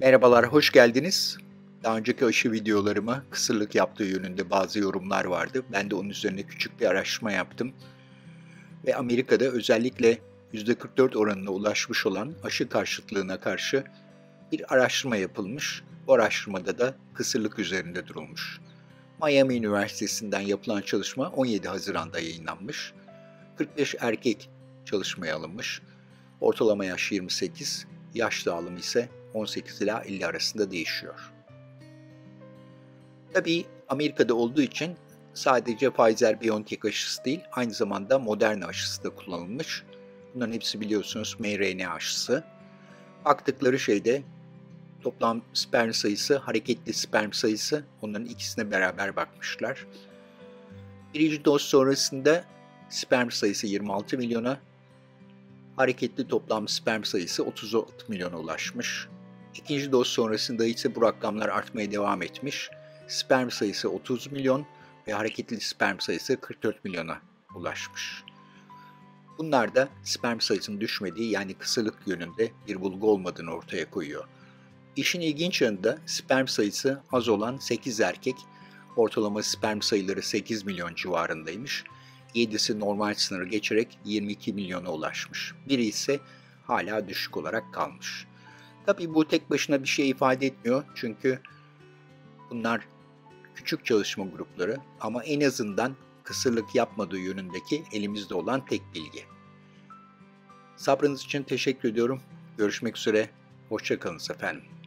Merhabalar, hoş geldiniz. Daha önceki aşı videolarıma kısırlık yaptığı yönünde bazı yorumlar vardı. Ben de onun üzerine küçük bir araştırma yaptım. Ve Amerika'da özellikle %44 oranına ulaşmış olan aşı karşıtlığına karşı bir araştırma yapılmış. Bu araştırmada da kısırlık üzerinde durulmuş. Miami Üniversitesi'nden yapılan çalışma 17 Haziran'da yayınlanmış. 45 erkek çalışmaya alınmış. Ortalama yaş 28, yaş dağılımı ise 18 ila 50 arasında değişiyor. Tabii Amerika'da olduğu için sadece Pfizer-BioNTech aşısı değil, aynı zamanda Moderna aşısı da kullanılmış. Bunların hepsi biliyorsunuz mRNA aşısı. Baktıkları şeyde toplam sperm sayısı, hareketli sperm sayısı, onların ikisine beraber bakmışlar. Birinci doz sonrasında sperm sayısı 26 milyona, hareketli toplam sperm sayısı 36 milyona ulaşmış. İkinci doz sonrasında ise bu rakamlar artmaya devam etmiş. Sperm sayısı 30 milyon ve hareketli sperm sayısı 44 milyona ulaşmış. Bunlar da sperm sayısının düşmediği, yani kısırlık yönünde bir bulgu olmadığını ortaya koyuyor. İşin ilginç yanı da sperm sayısı az olan 8 erkek, ortalama sperm sayıları 8 milyon civarındaymış. 7'si normal sınırı geçerek 22 milyona ulaşmış. Biri ise hala düşük olarak kalmış. Tabii bu tek başına bir şey ifade etmiyor, çünkü bunlar küçük çalışma grupları, ama en azından kısırlık yapmadığı yönündeki elimizde olan tek bilgi. Sabrınız için teşekkür ediyorum. Görüşmek üzere. Hoşça kalın efendim.